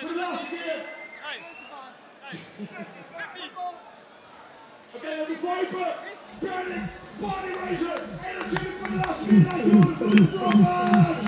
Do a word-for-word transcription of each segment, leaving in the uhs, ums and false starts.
Voor de laatste keer. Oké, okay, die Kuiper. Berling, Partyraiser. En natuurlijk voor de laatste keer naar Jordan van de Floppaard.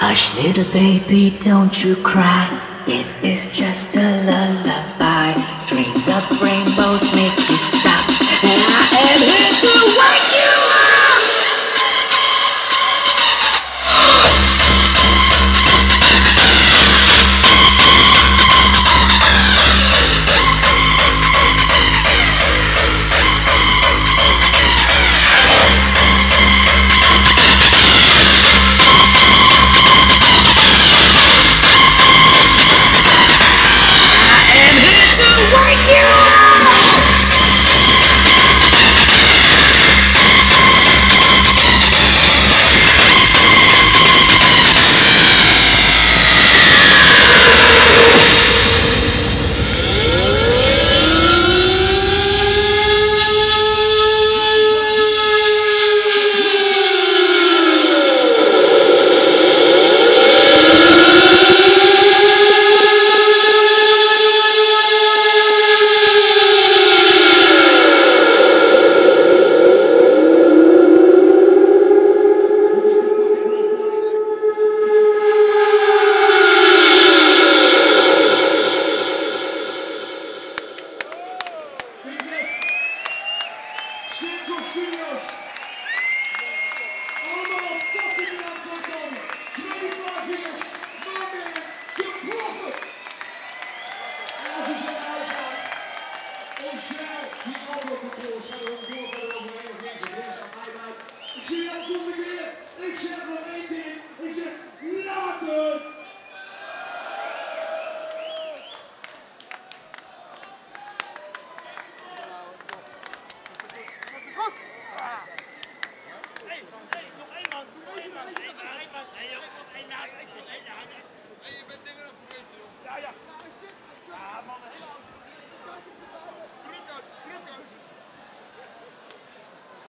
Hush, little baby, don't you cry. It is just a lullaby. Dreams of rainbows make you stay.